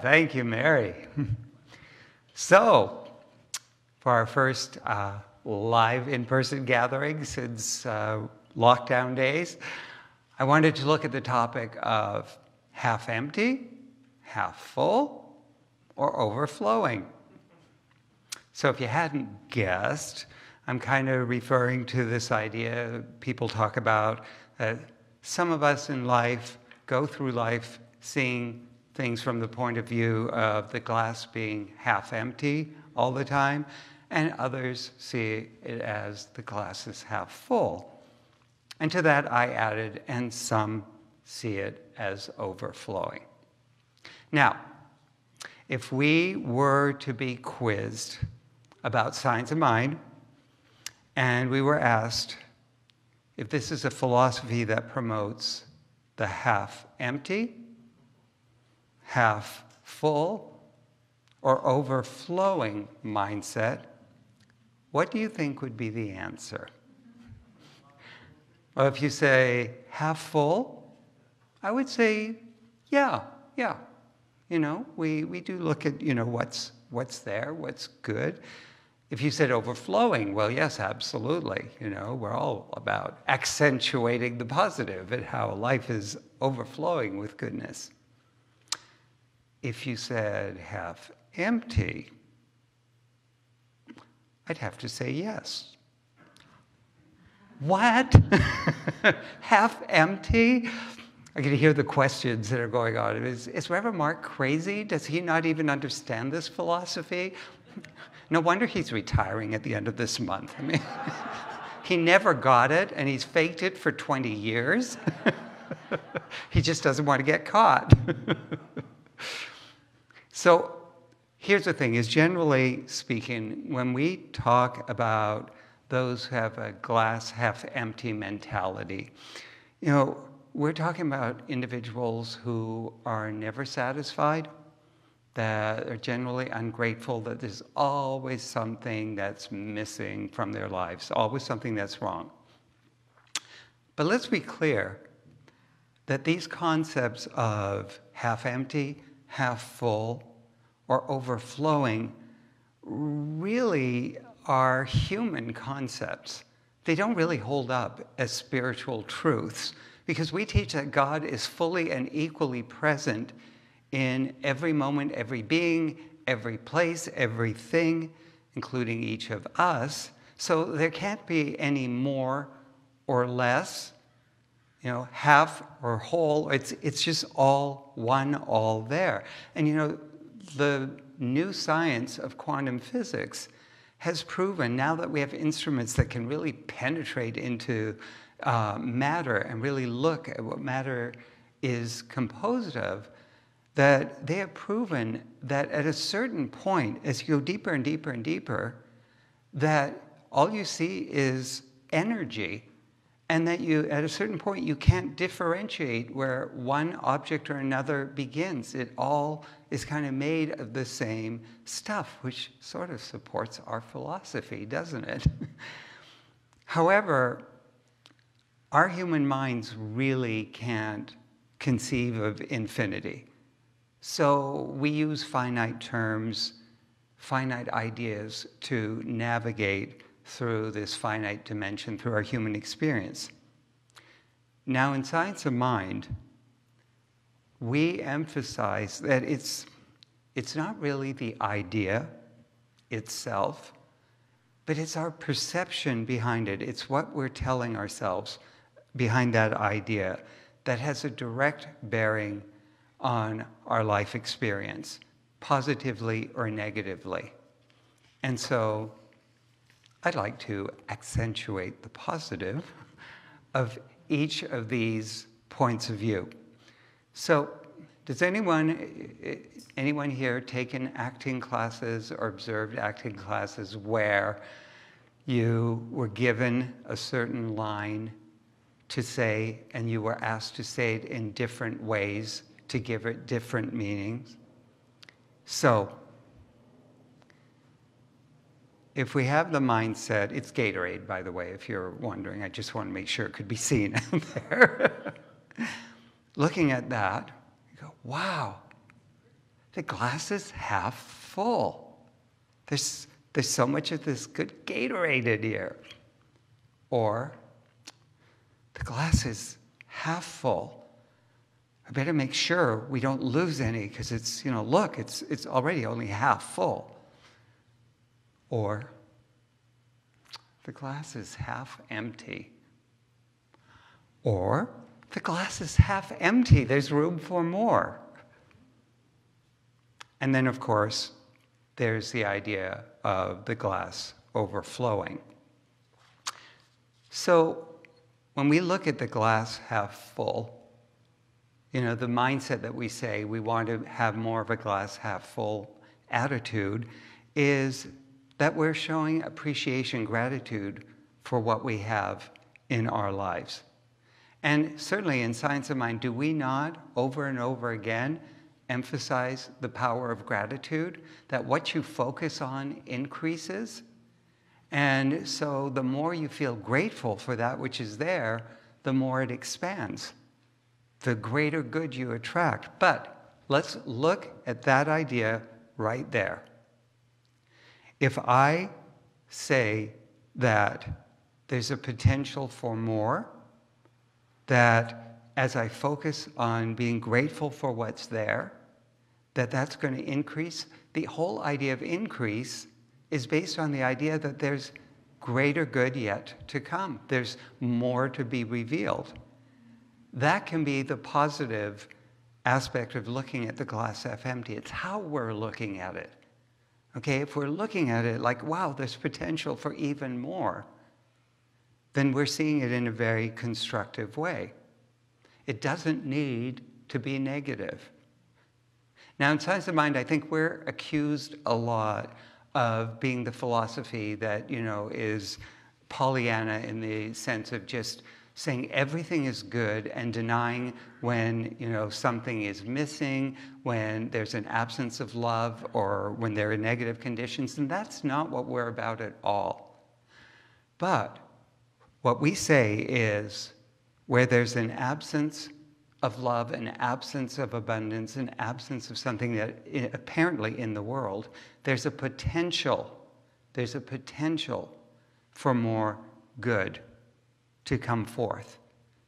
Thank you, Mary. So, for our first live in-person gathering since lockdown days, I wanted to look at the topic of half empty, half full, or overflowing. So if you hadn't guessed, I'm kind of referring to this idea people talk about that some of us in life go through life seeing things from the point of view of the glass being half empty all the time, and others see it as the glass is half full. And to that I added, and some see it as overflowing. Now, if we were to be quizzed about Science of Mind, and we were asked if this is a philosophy that promotes the half empty, half full, or overflowing mindset, what do you think would be the answer? Well, if you say half full, I would say, yeah. You know, we do look at, you know, what's there, what's good. If you said overflowing, well, yes, absolutely. You know, we're all about accentuating the positive and how life is overflowing with goodness. If you said half empty, I'd have to say yes. What? Half empty? I can hear the questions that are going on. Is Reverend Mark crazy? Does he not even understand this philosophy? No wonder he's retiring at the end of this month. I mean, he never got it, and he's faked it for 20 years. He just doesn't want to get caught. So here's the thing, is generally speaking, when we talk about those who have a glass half empty mentality, you know, we're talking about individuals who are never satisfied, that are generally ungrateful, that there's always something that's missing from their lives, always something that's wrong. But let's be clear that these concepts of half empty, half full, or overflowing really are human concepts. They don't really hold up as spiritual truths because we teach that God is fully and equally present in every moment, every being, every place, everything, including each of us. So there can't be any more or less, you know, half or whole. It's just all one, all there. And you know, the new science of quantum physics has proven, now that we have instruments that can really penetrate into matter and really look at what matter is composed of, that they have proven that at a certain point, as you go deeper and deeper and deeper, that all you see is energy, and that you, at a certain point, you can't differentiate where one object or another begins. It all is kind of made of the same stuff, which sort of supports our philosophy, doesn't it? However, our human minds really can't conceive of infinity. So we use finite terms, finite ideas to navigate through this finite dimension, through our human experience. Now, in Science of Mind, we emphasize that it's not really the idea itself, but it's our perception behind it. It's what we're telling ourselves behind that idea that has a direct bearing on our life experience, positively or negatively. And so I'd like to accentuate the positive of each of these points of view. So does anyone here taken acting classes or observed acting classes where you were given a certain line to say and you were asked to say it in different ways to give it different meanings? So if we have the mindset, it's Gatorade, by the way, if you're wondering, I just want to make sure it could be seen out there. Looking at that, you go, wow, the glass is half full. There's so much of this good Gatorade in here. Or the glass is half full. I better make sure we don't lose any because it's, you know, look, it's already only half full. Or the glass is half empty. Or the glass is half empty. There's room for more. And then, of course, there's the idea of the glass overflowing. So when we look at the glass half full, you know, the mindset that we say we want to have more of a glass half full attitude is that we're showing appreciation, gratitude for what we have in our lives. And certainly in Science of Mind, do we not over and over again emphasize the power of gratitude, that what you focus on increases? And so the more you feel grateful for that which is there, the more it expands, the greater good you attract. But let's look at that idea right there. If I say that there's a potential for more, that as I focus on being grateful for what's there, that that's going to increase, the whole idea of increase is based on the idea that there's greater good yet to come. There's more to be revealed. That can be the positive aspect of looking at the glass half empty. It's how we're looking at it. Okay, if we're looking at it like, wow, there's potential for even more, then we're seeing it in a very constructive way. It doesn't need to be negative. Now, in Science of Mind, I think we're accused a lot of being the philosophy that, you know, is Pollyanna in the sense of just saying everything is good and denying when, you know, something is missing, when there's an absence of love, or when there are negative conditions, and that's not what we're about at all. But what we say is where there's an absence of love, an absence of abundance, an absence of something that apparently in the world, there's a potential for more good to come forth,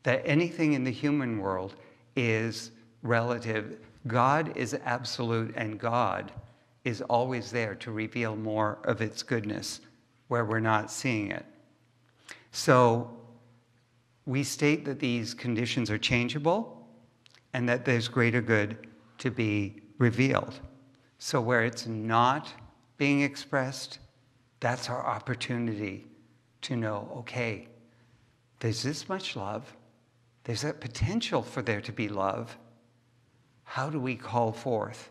that anything in the human world is relative. God is absolute, and God is always there to reveal more of its goodness where we're not seeing it. So we state that these conditions are changeable and that there's greater good to be revealed. So where it's not being expressed, that's our opportunity to know, okay, there's this much love, there's that potential for there to be love. How do we call forth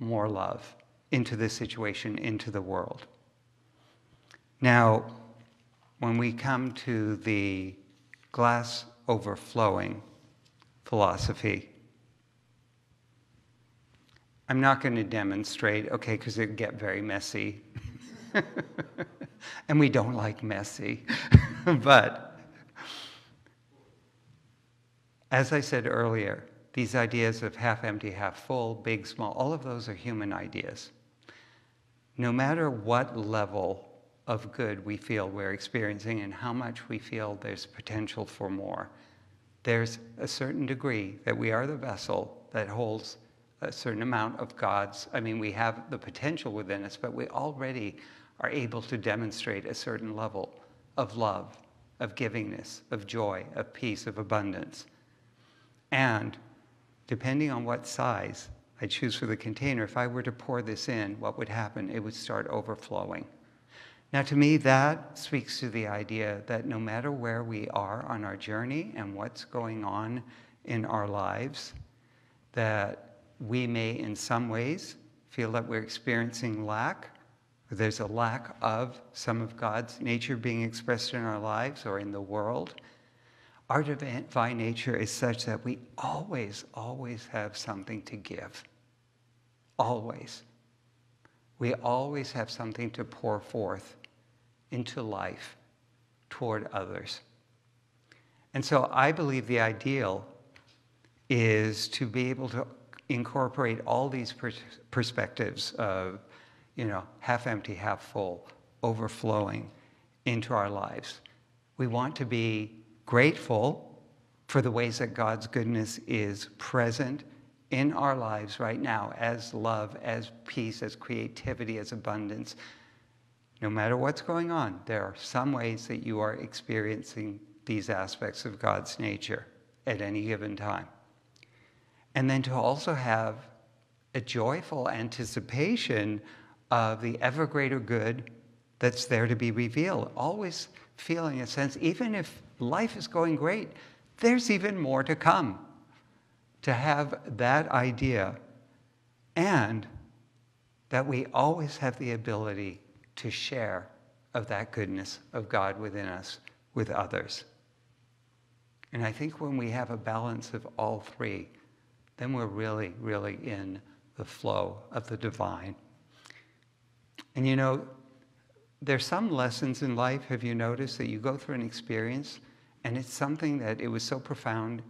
more love into this situation, into the world? Now, when we come to the glass overflowing philosophy, I'm not going to demonstrate, okay, because it would get very messy. And we don't like messy. But as I said earlier, these ideas of half empty, half full, big, small, all of those are human ideas. No matter what level of good we feel we're experiencing and how much we feel there's potential for more, there's a certain degree that we are the vessel that holds a certain amount of God's. I mean, we have the potential within us, but we already are able to demonstrate a certain level of love, of givingness, of joy, of peace, of abundance. And depending on what size I choose for the container, if I were to pour this in, what would happen? It would start overflowing. Now, to me, that speaks to the idea that no matter where we are on our journey and what's going on in our lives, that we may in some ways feel that we're experiencing lack, or there's a lack of some of God's nature being expressed in our lives or in the world. Our divine nature is such that we always, always have something to give. Always. We always have something to pour forth into life toward others. And so I believe the ideal is to be able to incorporate all these perspectives of, you know, half empty, half full, overflowing into our lives. We want to be grateful for the ways that God's goodness is present in our lives right now, as love, as peace, as creativity, as abundance. No matter what's going on, there are some ways that you are experiencing these aspects of God's nature at any given time. And then to also have a joyful anticipation of the ever greater good that's there to be revealed. Always feeling a sense, even if life is going great, there's even more to come. To have that idea, and that we always have the ability to share of that goodness of God within us with others. And I think when we have a balance of all three, then we're really, really in the flow of the divine. And you know, there's some lessons in life, have you noticed, that you go through an experience, and it's something that it was so profound,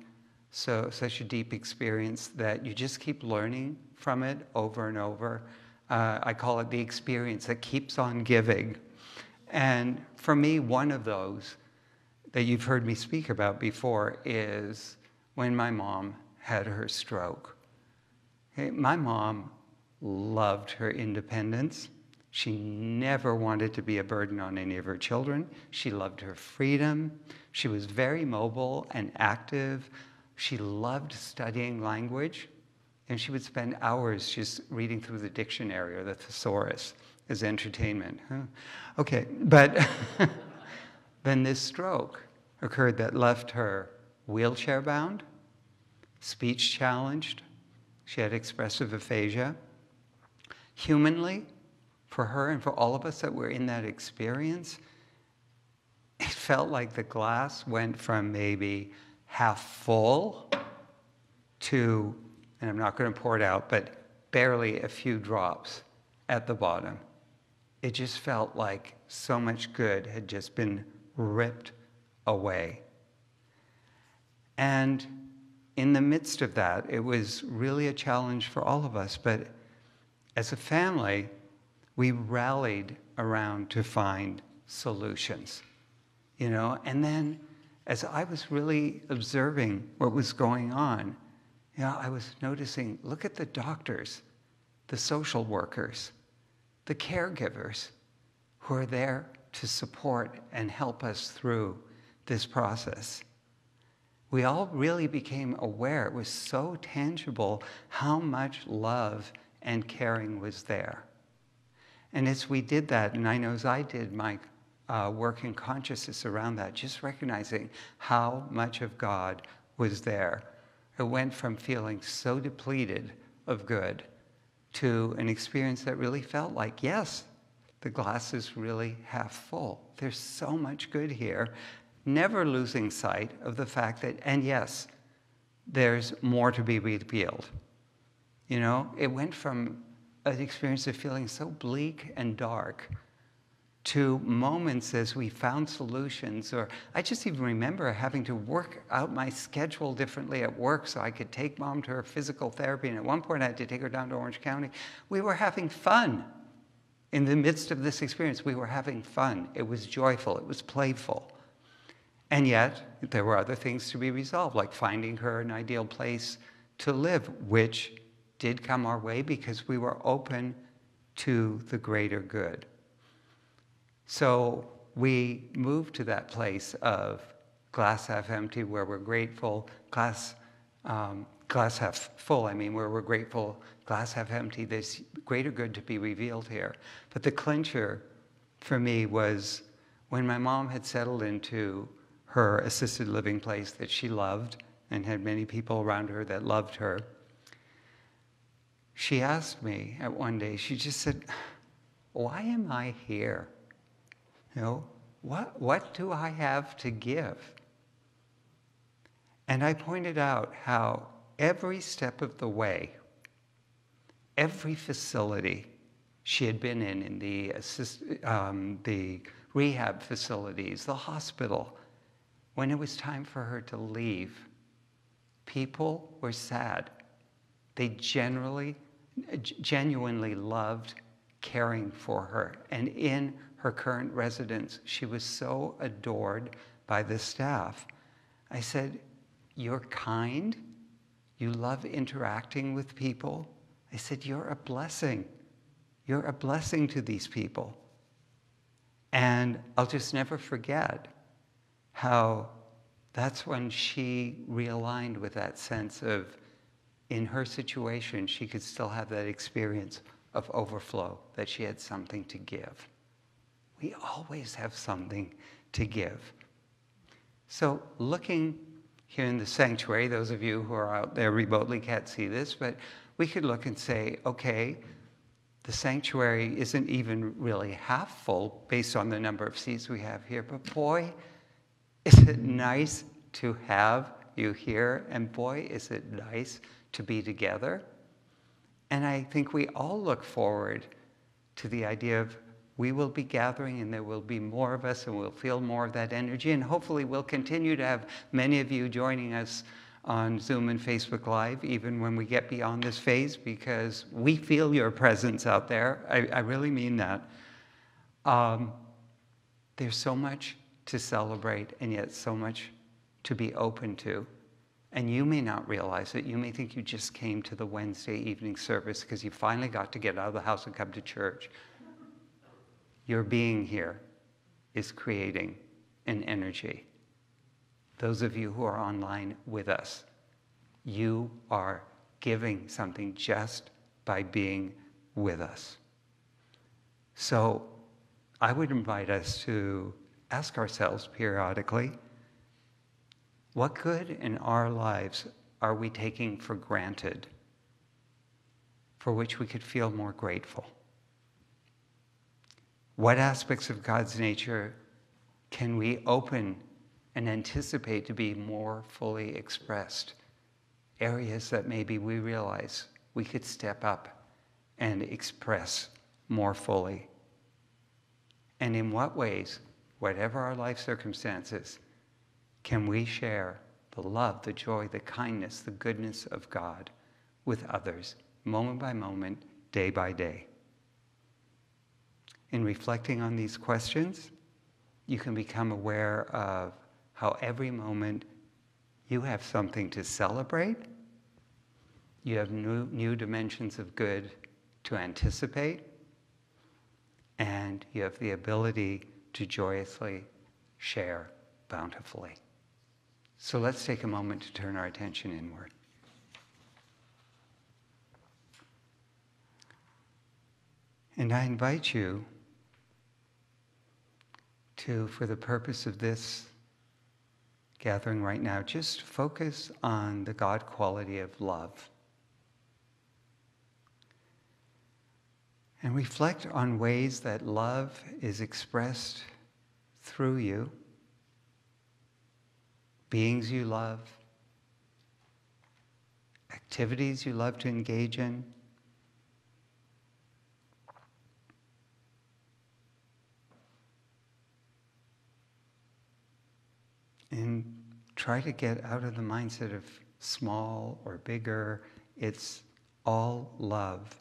so such a deep experience, that you just keep learning from it over and over. I call it the experience that keeps on giving. And for me, one of those that you've heard me speak about before is when my mom had her stroke. Okay, my mom loved her independence. She never wanted to be a burden on any of her children. She loved her freedom. She was very mobile and active. She loved studying language, and she would spend hours just reading through the dictionary or the thesaurus as entertainment. Huh? Okay, but then this stroke occurred that left her wheelchair-bound, speech-challenged. She had expressive aphasia. Humanly, for her and for all of us that were in that experience, it felt like the glass went from maybe half full to, and I'm not going to pour it out, but barely a few drops at the bottom. It just felt like so much good had just been ripped away. And in the midst of that, it was really a challenge for all of us, but as a family, we rallied around to find solutions, you know, and then as I was really observing what was going on, you know, I was noticing, look at the doctors, the social workers, the caregivers who are there to support and help us through this process. We all really became aware. It was so tangible how much love and caring was there. And as we did that, and I know as I did, Mike, work in consciousness around that, just recognizing how much of God was there. It went from feeling so depleted of good to an experience that really felt like, yes, the glass is really half full. There's so much good here, never losing sight of the fact that, and yes, there's more to be revealed. You know, it went from an experience of feeling so bleak and dark to moments as we found solutions, or I just even remember having to work out my schedule differently at work so I could take mom to her physical therapy, and at one point I had to take her down to Orange County. We were having fun. In the midst of this experience, we were having fun. It was joyful, it was playful. And yet, there were other things to be resolved, like finding her an ideal place to live, which did come our way because we were open to the greater good. So we move to that place of glass half empty, where we're grateful, glass half full, I mean, where we're grateful, glass half empty, there's greater good to be revealed here. But the clincher for me was when my mom had settled into her assisted living place that she loved and had many people around her that loved her. She asked me at one day, she just said, "Why am I here? You know, what do I have to give?" And I pointed out how every step of the way, every facility she had been in the rehab facilities, the hospital, when it was time for her to leave, people were sad. They genuinely loved caring for her. And in her current residence, she was so adored by the staff. I said, "You're kind. You love interacting with people." I said, "You're a blessing. You're a blessing to these people." And I'll just never forget how that's when she realigned with that sense of, in her situation, she could still have that experience of overflow, that she had something to give. We always have something to give. So looking here in the sanctuary, those of you who are out there remotely can't see this, but we could look and say, okay, the sanctuary isn't even really half full based on the number of seats we have here, but boy, is it nice to have you here, and boy, is it nice to be together. And I think we all look forward to the idea of we will be gathering and there will be more of us and we'll feel more of that energy, and hopefully we'll continue to have many of you joining us on Zoom and Facebook Live, even when we get beyond this phase, because we feel your presence out there. I really mean that. There's so much to celebrate and yet so much to be open to. And you may not realize it. You may think you just came to the Wednesday evening service because you finally got to get out of the house and come to church. Your being here is creating an energy. Those of you who are online with us, you are giving something just by being with us. So I would invite us to ask ourselves periodically, what good in our lives are we taking for granted, for which we could feel more grateful? What aspects of God's nature can we open and anticipate to be more fully expressed? Areas that maybe we realize we could step up and express more fully. And in what ways, whatever our life circumstances, can we share the love, the joy, the kindness, the goodness of God with others, moment by moment, day by day? In reflecting on these questions, you can become aware of how every moment you have something to celebrate, you have new dimensions of good to anticipate, and you have the ability to joyously share bountifully. So let's take a moment to turn our attention inward. And I invite you to, for the purpose of this gathering right now, just focus on the God quality of love. And reflect on ways that love is expressed through you, beings you love, activities you love to engage in. And try to get out of the mindset of small or bigger. It's all love,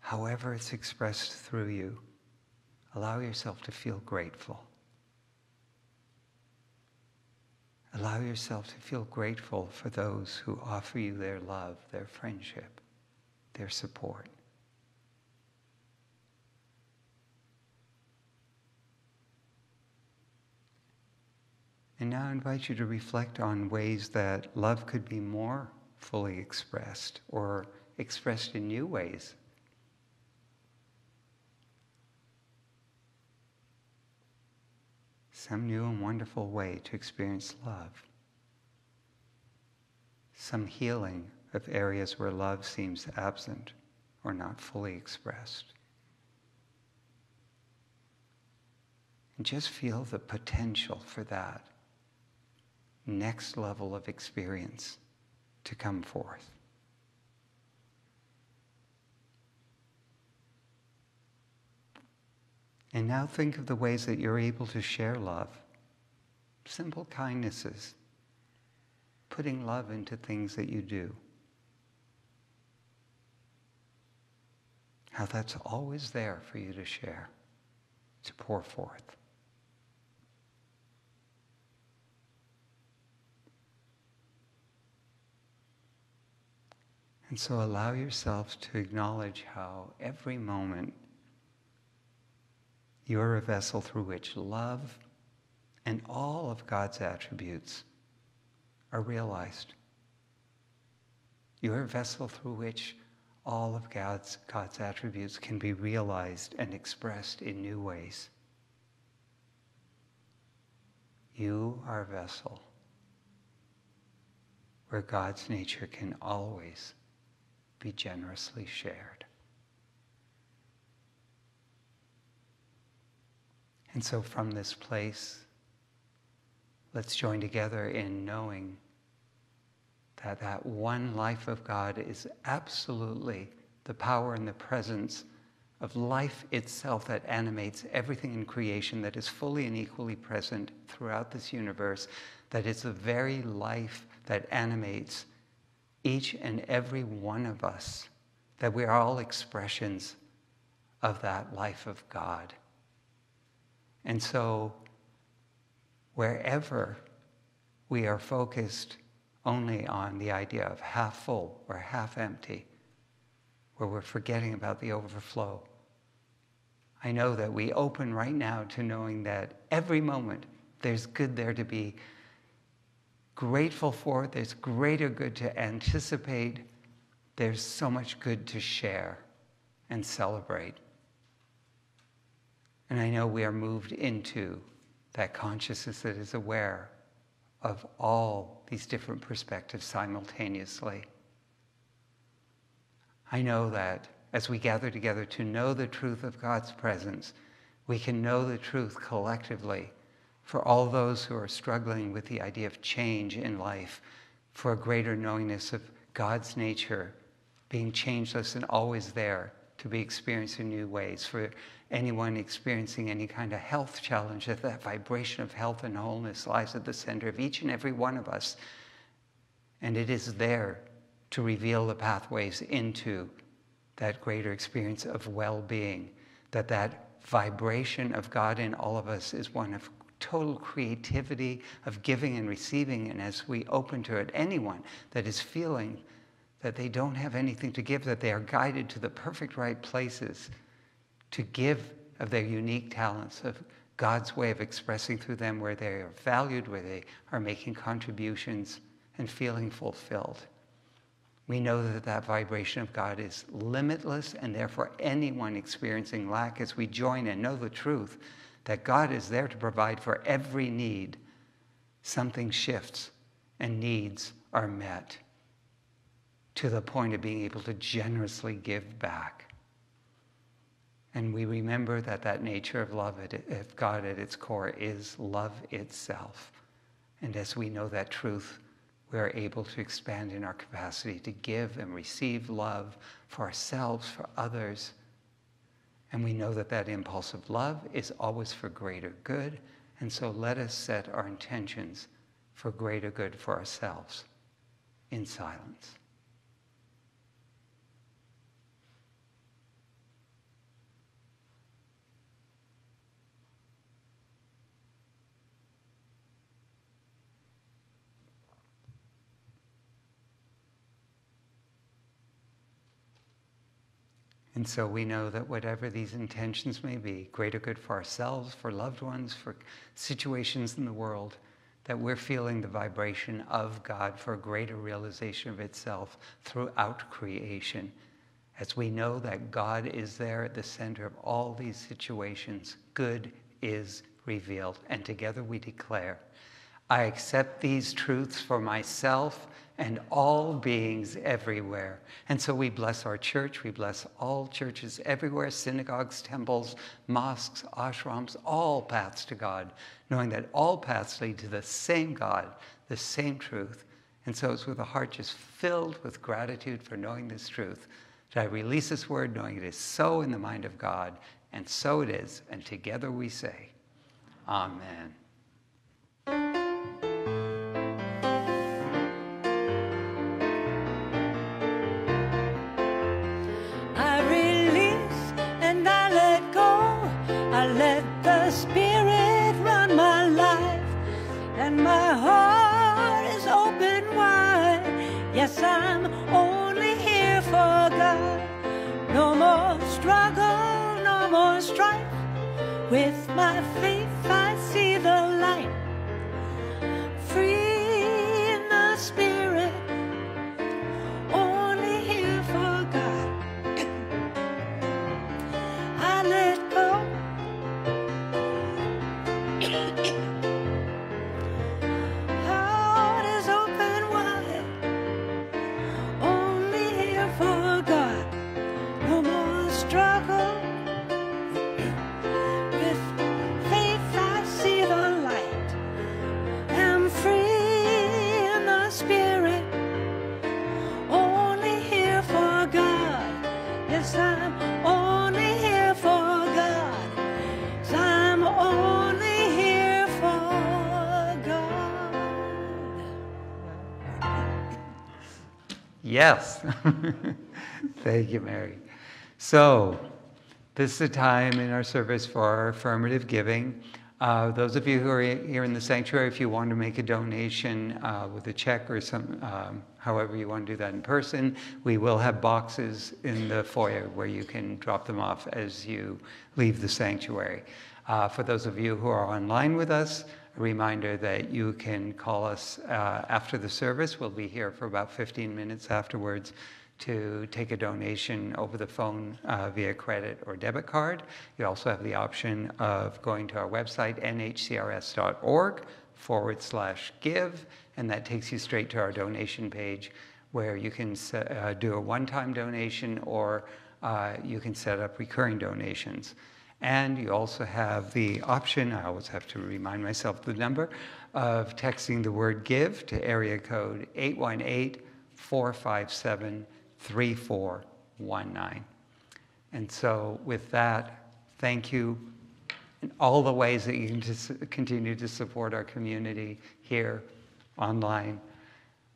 however it's expressed through you. Allow yourself to feel grateful. Allow yourself to feel grateful for those who offer you their love, their friendship, their support. And now I invite you to reflect on ways that love could be more fully expressed or expressed in new ways. Some new and wonderful way to experience love. Some healing of areas where love seems absent or not fully expressed. And just feel the potential for that next level of experience to come forth. And now think of the ways that you're able to share love. Simple kindnesses, putting love into things that you do, how that's always there for you to share, to pour forth. And so allow yourself to acknowledge how every moment you're a vessel through which love and all of God's attributes are realized. You're a vessel through which all of God's attributes can be realized and expressed in new ways. You are a vessel where God's nature can always be generously shared. And so from this place, let's join together in knowing that that one life of God is absolutely the power and the presence of life itself that animates everything in creation, that is fully and equally present throughout this universe, that it's the very life that animates each and every one of us, that we are all expressions of that life of God. And so wherever we are focused only on the idea of half full or half empty, where we're forgetting about the overflow, I know that we open right now to knowing that every moment there's good there to be grateful for, there's greater good to anticipate, there's so much good to share and celebrate. And I know we are moved into that consciousness that is aware of all these different perspectives simultaneously. I know that as we gather together to know the truth of God's presence, we can know the truth collectively for all those who are struggling with the idea of change in life, for a greater knowingness of God's nature being changeless and always there to be experienced in new ways, for anyone experiencing any kind of health challenge, that that vibration of health and wholeness lies at the center of each and every one of us. And it is there to reveal the pathways into that greater experience of well-being, that that vibration of God in all of us is one of total creativity, of giving and receiving. And as we open to it, anyone that is feeling that they don't have anything to give, that they are guided to the perfect right places to give of their unique talents, of God's way of expressing through them, where they are valued, where they are making contributions and feeling fulfilled. We know that that vibration of God is limitless, and therefore anyone experiencing lack, as we join and know the truth that God is there to provide for every need, something shifts and needs are met to the point of being able to generously give back. And we remember that that nature of love, of God at its core, is love itself. And as we know that truth, we are able to expand in our capacity to give and receive love for ourselves, for others. And we know that that impulse of love is always for greater good. And so let us set our intentions for greater good for ourselves in silence. And so we know that whatever these intentions may be, greater good for ourselves, for loved ones, for situations in the world, that we're feeling the vibration of God for a greater realization of itself throughout creation. As we know that God is there at the center of all these situations, good is revealed. And together we declare, I accept these truths for myself and all beings everywhere. And so we bless our church, we bless all churches everywhere, synagogues, temples, mosques, ashrams, all paths to God, knowing that all paths lead to the same God, the same truth. And so it's with a heart just filled with gratitude for knowing this truth that I release this word, knowing it is so in the mind of God, and so it is. And together we say, Amen. I release more struggle, no more strife. With my faith I see the light, free in the spirit, only here for God. I let go, heart is open wide, only here for God. No more struggle. I'm only here for God. I'm only here for God. Yes. Thank you, Mary. So this is a time in our service for our affirmative giving. Those of you who are here in the sanctuary, if you want to make a donation with a check or some, however you want to do that in person, we will have boxes in the foyer where you can drop them off as you leave the sanctuary. For those of you who are online with us, a reminder that you can call us after the service. We'll be here for about 15 minutes afterwards to take a donation over the phone via credit or debit card. You also have the option of going to our website, nhcrs.org/give, and that takes you straight to our donation page where you can do a one-time donation, or you can set up recurring donations. And you also have the option, I always have to remind myself the number, of texting the word give to area code 818-457-3419. And so with that, thank you in all the ways that you can continue to support our community here, online.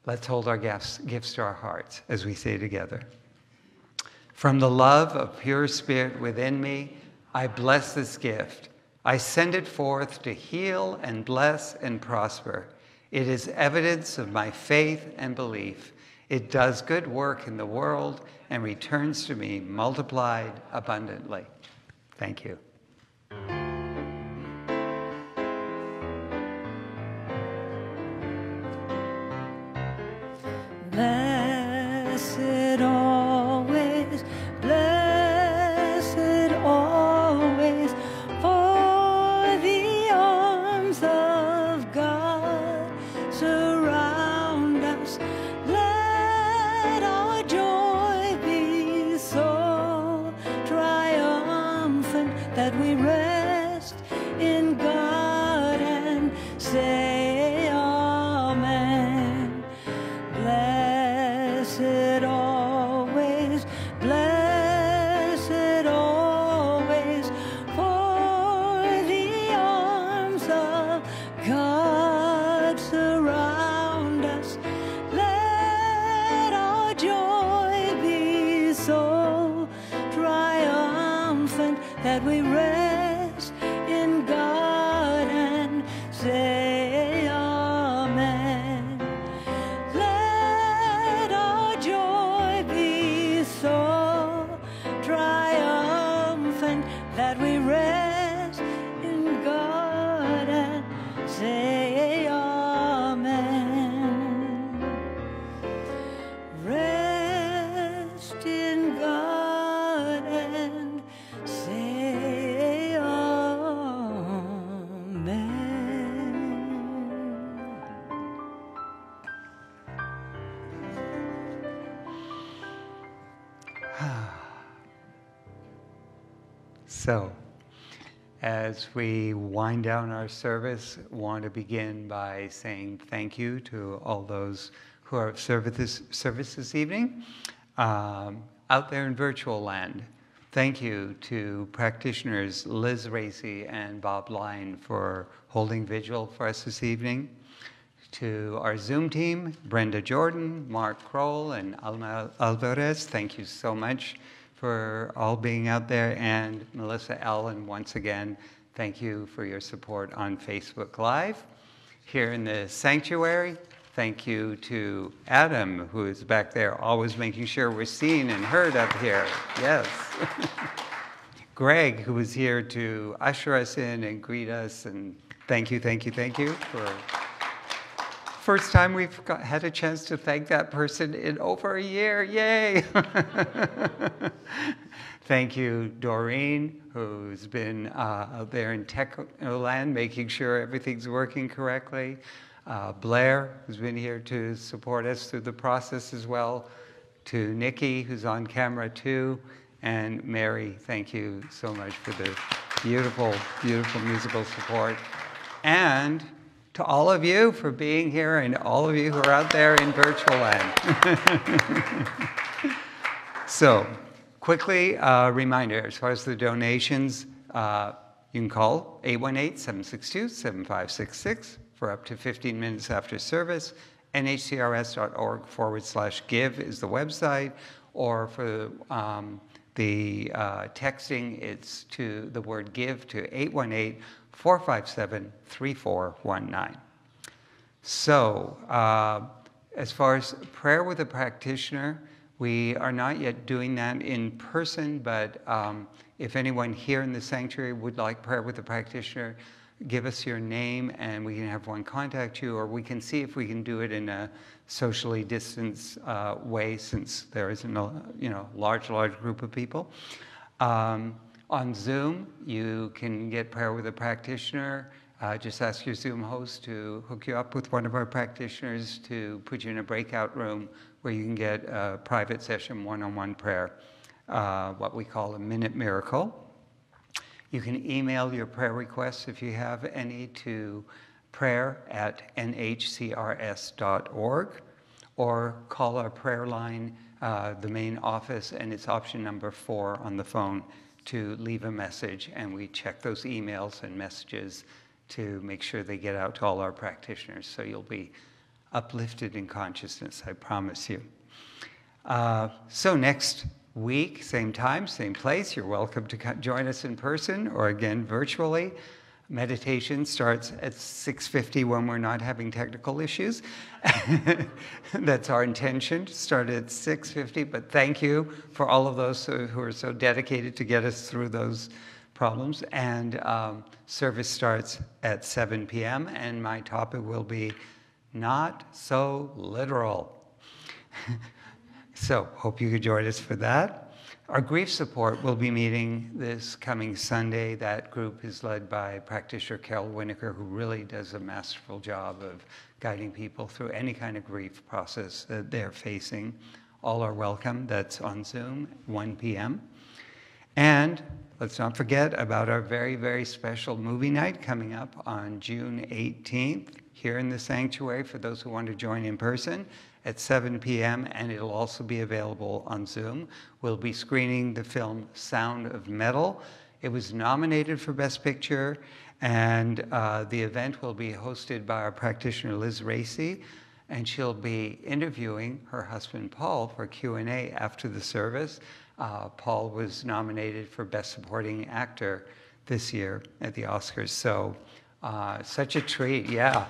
Let's hold our gifts to our hearts as we say together. From the love of pure spirit within me, I bless this gift. I send it forth to heal and bless and prosper. It is evidence of my faith and belief. It does good work in the world and returns to me multiplied abundantly. Thank you. Blessed always, for the arms of God surround us. That we rest in God and say amen. Blessed always, for the arms of God surround us. Let our joy be so triumphant that we rest in God and say amen. Let our joy be so triumphant that we rest in God and say amen. Rest in God and say So, as we wind down our service, I want to begin by saying thank you to all those who are of service this evening out there in virtual land. Thank you to practitioners Liz Racy and Bob Lyne for holding vigil for us this evening. To our Zoom team, Brenda Jordan, Mark Kroll, and Alma Alvarez, thank you so much for all being out there. And Melissa Allen, once again, thank you for your support on Facebook Live. Here in the sanctuary, Thank you to Adam, who is back there, always making sure we're seen and heard up here. Yes. Greg, who was here to usher us in and greet us, and thank you for first time we've had a chance to thank that person in over a year. Yay! Thank you, Doreen, who's been out there in Technoland making sure everything's working correctly. Blair, who's been here to support us through the process as well. To Nikki, who's on camera too. And Mary, thank you so much for the beautiful, beautiful musical support. And to all of you for being here and all of you who are out there in virtual land. So, quickly, reminder, as far as the donations, you can call 818-762-7566 for up to 15 minutes after service. nhcrs.org/give is the website, or for the texting, it's to the word give to 818-457-3419. So, as far as prayer with a practitioner, we are not yet doing that in person, but if anyone here in the sanctuary would like prayer with a practitioner, give us your name and we can have one contact you, or we can see if we can do it in a socially distanced way, since there isn't a large group of people. On Zoom, you can get prayer with a practitioner. Just ask your Zoom host to hook you up with one of our practitioners to put you in a breakout room where you can get a private session one-on-one prayer, what we call a minute miracle. You can email your prayer requests, if you have any, to prayer@nhcrs.org, or call our prayer line, the main office, and it's option number 4 on the phone to leave a message, and we check those emails and messages to make sure they get out to all our practitioners, so you'll be uplifted in consciousness, I promise you. So next week, same time, same place, you're welcome to join us in person or again virtually. Meditation starts at 6:50 when we're not having technical issues. That's our intention, to start at 6:50, but thank you for all of those who are so dedicated to get us through those problems. And service starts at 7 p.m. and my topic will be not so literal. So, hope you could join us for that. Our grief support will be meeting this coming Sunday. That group is led by practitioner Carol Winiker, who really does a masterful job of guiding people through any kind of grief process that they're facing. All are welcome. That's on Zoom, 1 p.m. And let's not forget about our very, very special movie night coming up on June 18th. Here in the sanctuary for those who want to join in person at 7 p.m. and it'll also be available on Zoom. We'll be screening the film Sound of Metal. It was nominated for Best Picture, and the event will be hosted by our practitioner Liz Racy, and she'll be interviewing her husband Paul for Q&A after the service. Paul was nominated for Best Supporting Actor this year at the Oscars. So. Such a treat, yeah.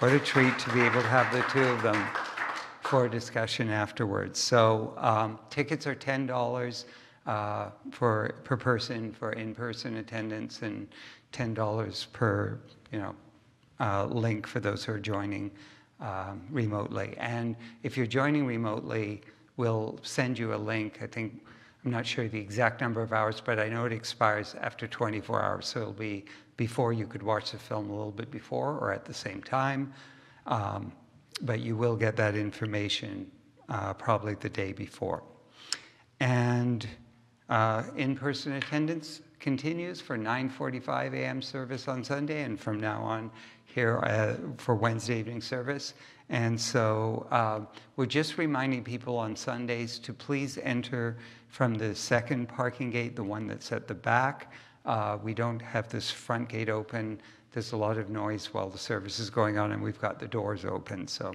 What a treat to be able to have the two of them for a discussion afterwards. So tickets are $10 per person for in-person attendance, and $10 per link for those who are joining remotely. And if you're joining remotely, we'll send you a link. I'm not sure the exact number of hours, but I know it expires after 24 hours, so it'll be before. You could watch the film a little bit before or at the same time, but you will get that information probably the day before. And in-person attendance continues for 9:45 a.m. service on Sunday, and from now on here for Wednesday evening service. And so we're just reminding people on Sundays to please enter from the second parking gate, the one that's at the back. We don't have this front gate open. There's a lot of noise while the service is going on, and we've got the doors open. So,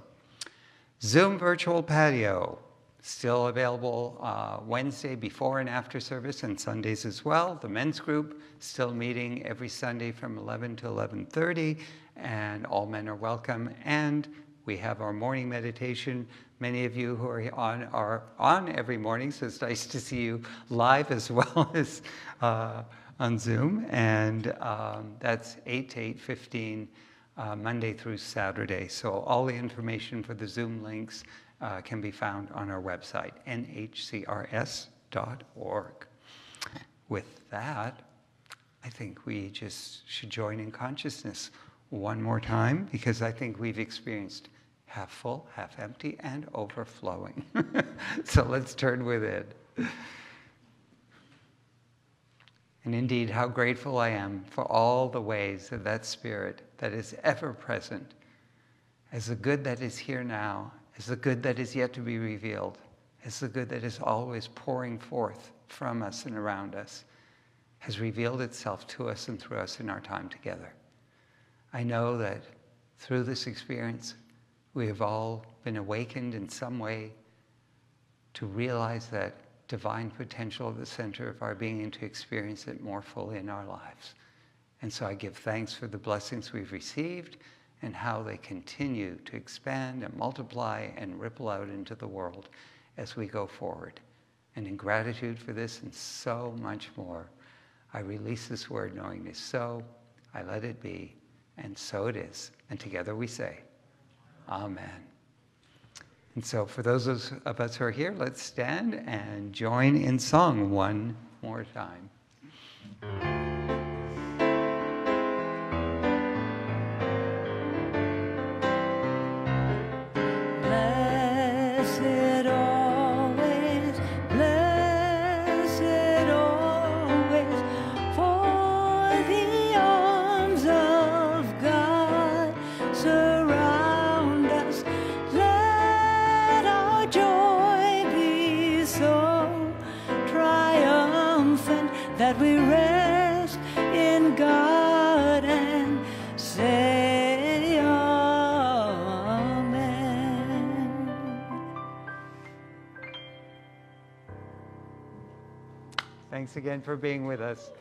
Zoom virtual patio, still available Wednesday before and after service, and Sundays as well. The men's group still meeting every Sunday from 11 to 11:30, and all men are welcome. And We have our morning meditation. Many of you who are on are on every morning, so it's nice to see you live as well as on Zoom. And that's 8 to 8:15, Monday through Saturday. So all the information for the Zoom links can be found on our website, nhcrs.org. With that, I think we just should join in consciousness one more time, because I think we've experienced half full, half empty, and overflowing. So let's turn within. And indeed, how grateful I am for all the ways that that spirit that is ever present, as the good that is here now, as the good that is yet to be revealed, as the good that is always pouring forth from us and around us, has revealed itself to us and through us in our time together. I know that through this experience, we have all been awakened in some way to realize that divine potential at the center of our being and to experience it more fully in our lives. And so I give thanks for the blessings we've received and how they continue to expand and multiply and ripple out into the world as we go forward. And in gratitude for this and so much more, I release this word knowing this so, I let it be. And so it is. And together we say, Amen. And so for those of us who are here, let's stand and join in song one more time. Blessed always, blessed always, for the arms of God surround us. Let our joy be so triumphant that we rest in God and say, thanks again for being with us.